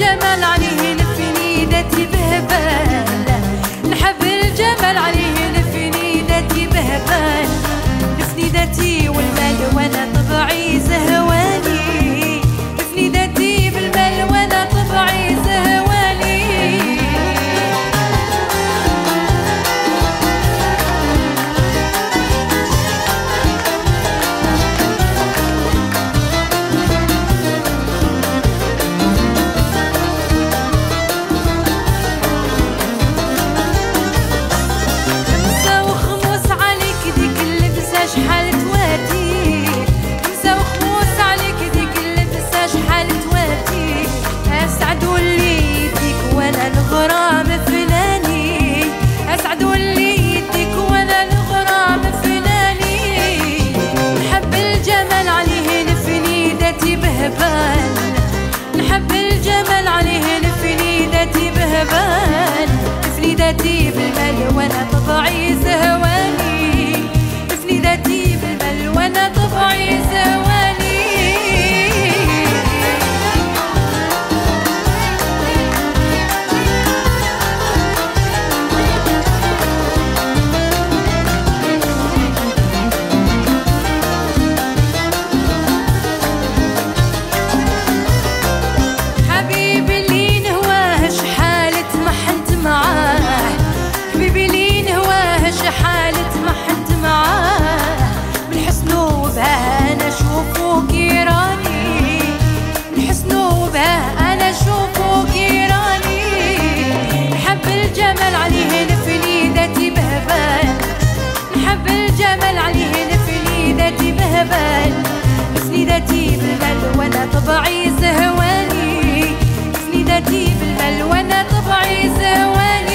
الجمال عليه الفنيدة بهبالة، نحب الجمال عليه الفنيدة بهبالة، الفنيدة والمال وانا طبعي زهواني، الفنيدة بالمال وانا طبعي زهواني. شحال تواتي خمسة وخموس عليك ديك اللبسة شحال تواتي، أسعد واللي يديك ولا الغرام فلاني، أسعد واللي يديك ولا الغرام فلاني. نحب الجمال عليه الفنيدة بهبال، نحب الجمال عليه الفنيدة بهبال، الفنيدة بالمال وانا طبعي زهواني، الفنيدة بالمال وانا طبعي زواني. حبيبي اللي نهواه شحال تمحنت معاه، حبيبي اللي نهواه شحال تمحنت معاه، أنا شوفو كيراني الحسنو بها، أنا شوفو كيراني. نحب الجمال عليه الفنيدة بهبال، نحب الجمال عليه الفنيدة بهبال، الفنيدة بالمال وانا طبعي زهواني، الفنيدة بالمال وانا طبعي زهواني.